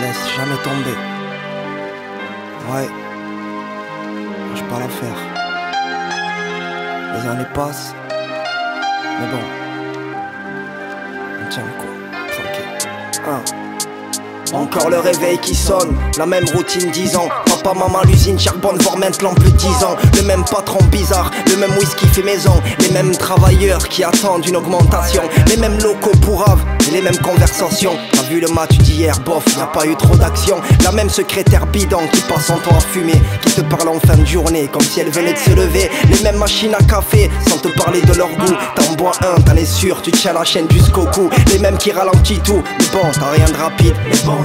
laisse jamais tomber. Ouais, lâche pas l'affaire. Les années passent, mais bon, on tient le coup, tranquille. Encore le réveil qui sonne, la même routine 10 ans. Papa, maman, l'usine, charbonne, voire maintenant plus de 10 ans. Le même patron bizarre, le même whisky fait maison. Les mêmes travailleurs qui attendent une augmentation. Les mêmes locaux pour Ave et les mêmes conversations. T'as vu le match d'hier, bof, y'a pas eu trop d'action. La même secrétaire bidon qui passe son temps à fumer, qui te parle en fin de journée comme si elle venait de se lever. Les mêmes machines à café sans te parler de leur goût. T'en bois un, t'en es sûr, tu tiens la chaîne jusqu'au cou. Les mêmes qui ralentit tout, mais bon, t'as rien de rapide.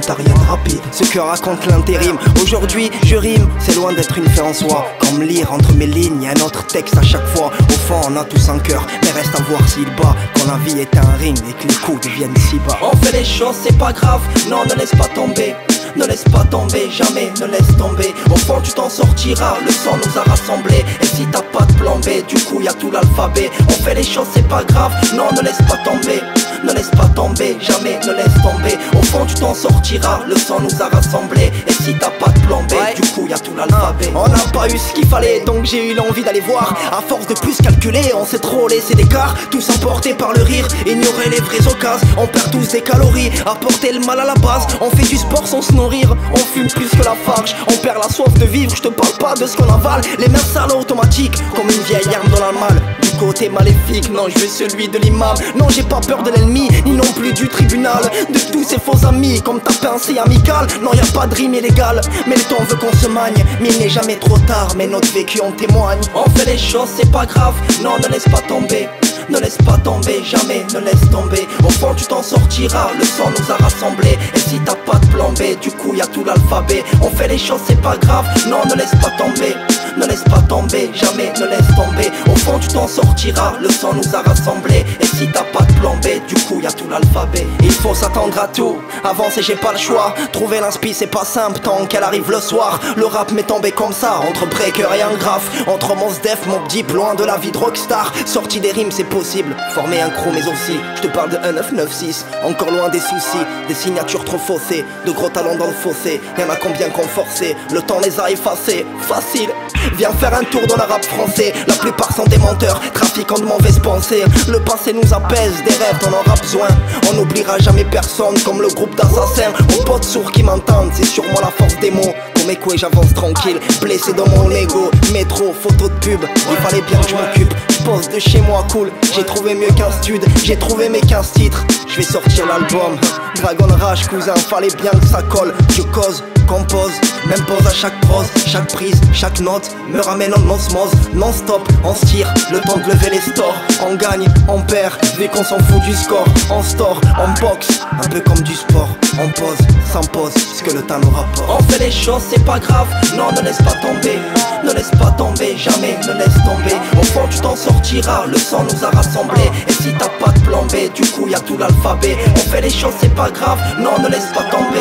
T'as rien de rapide, ce que raconte l'intérim. Aujourd'hui je rime, c'est loin d'être une fin en soi. Comme lire entre mes lignes, y'a un autre texte à chaque fois. Au fond on a tous un cœur, mais reste à voir s'il bat. Quand la vie est un ring et que les coups deviennent si bas. On fait les choses, c'est pas grave, non ne laisse pas tomber. Ne laisse pas tomber, jamais ne laisse tomber. Au fond tu t'en sortiras, le sang nous a rassemblés. Et si t'as pas de plan B, du coup y'a tout l'alphabet. On fait les choses, c'est pas grave, non ne laisse pas tomber. Ne laisse pas tomber, jamais ne laisse tomber. Au fond tu t'en sortiras, le sang nous a rassemblés. Et si t'as pas de plan B, du coup y'a tout l'alphabet. On n'a pas eu ce qu'il fallait, donc j'ai eu l'envie d'aller voir. À force de plus calculer, on s'est trop laissé d'écart. Tous emportés par le rire, ignorer les vraies occasions. On perd tous des calories, apporter le mal à la base. On fait du sport sans se nourrir, on fume plus que la farge. On perd la soif de vivre, je te parle pas de ce qu'on avale. Les mains sales automatiques, comme une vieille arme dans la malle. Du côté maléfique, non je veux celui de l'imam. Non j'ai pas peur de l'ennemi, ni non plus du tribunal. De tous ces faux amis, comme ta pincée amicale. Non y'a pas de rime illégale, mais le temps veut qu'on se magne. Mais il n'est jamais trop tard, mais notre vécu en témoigne. On fait les choses, c'est pas grave, non ne laisse pas tomber. Ne laisse pas tomber, jamais ne laisse tomber. Au fond tu t'en sortiras, le sang nous a rassemblés. Et si t'as pas de plan B, du coup y'a tout l'alphabet. On fait les choses, c'est pas grave, non ne laisse pas tomber. Ne laisse pas tomber, jamais ne laisse tomber. Au fond tu t'en sortiras, le sang nous a rassemblés. Et si t'as pas de plan B, du coup y'a tout l'alphabet. Il faut s'attendre à tout, avancer j'ai pas le choix. Trouver l'inspi c'est pas simple tant qu'elle arrive le soir. Le rap m'est tombé comme ça, entre breaker et un graphe. Entre Mos Def, Mob Deep, loin de la vie de rockstar. Sortie des rimes c'est possible, former un crew mais aussi. Je te parle de 1996, encore loin des soucis. Des signatures trop faussées, de gros talons dans le fossé. Y'en a combien qu'on forçait, le temps les a effacés. Facile. Viens faire un tour dans le rap français. La plupart sont des menteurs, trafiquant de mauvaises pensées. Le passé nous apaise, des rêves on en aura besoin. On n'oubliera jamais personne comme le groupe d'assassins. Aux potes sourds qui m'entendent, c'est sûrement la force des mots. Pour mes couilles j'avance tranquille, blessé dans mon ego. Métro, photo de pub, il fallait bien que je m'occupe. Je pose de chez moi cool, j'ai trouvé mieux qu'un stud. J'ai trouvé mes 15 titres, je vais sortir l'album Dragon Rage cousin, fallait bien que ça colle. Je cause, compose, même pose à chaque prose. Chaque prise, chaque note me ramène en osmose. Non-stop, on se tire, le temps de lever les stores. On gagne, on perd, vu qu'on s'en fout du score. On store, on boxe, un peu comme du sport. On pose, s'impose, ce que le temps nous rapporte. On fait les choses, c'est pas grave, non ne laisse pas tomber. Ne laisse pas tomber, jamais ne laisse tomber. Au fond tu t'en sortiras, le sang nous a rassemblés. Et si t'as pas de plan B, du coup y'a tout l'alphabet. On fait les choses, c'est pas grave, non ne laisse pas tomber.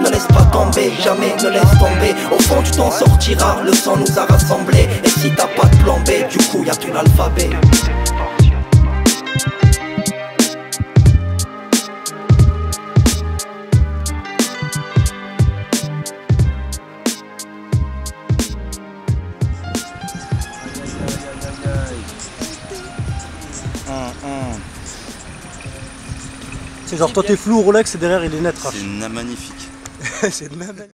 Ne laisse pas tomber, jamais ne laisse tomber. Au fond tu t'en sortiras, le sang nous a rassemblés. Et si t'as pas de plan B, du coup y'a tout l'alphabet. C'est genre toi t'es flou, Rolex et derrière il est net. C'est magnifique. C'est magnifique.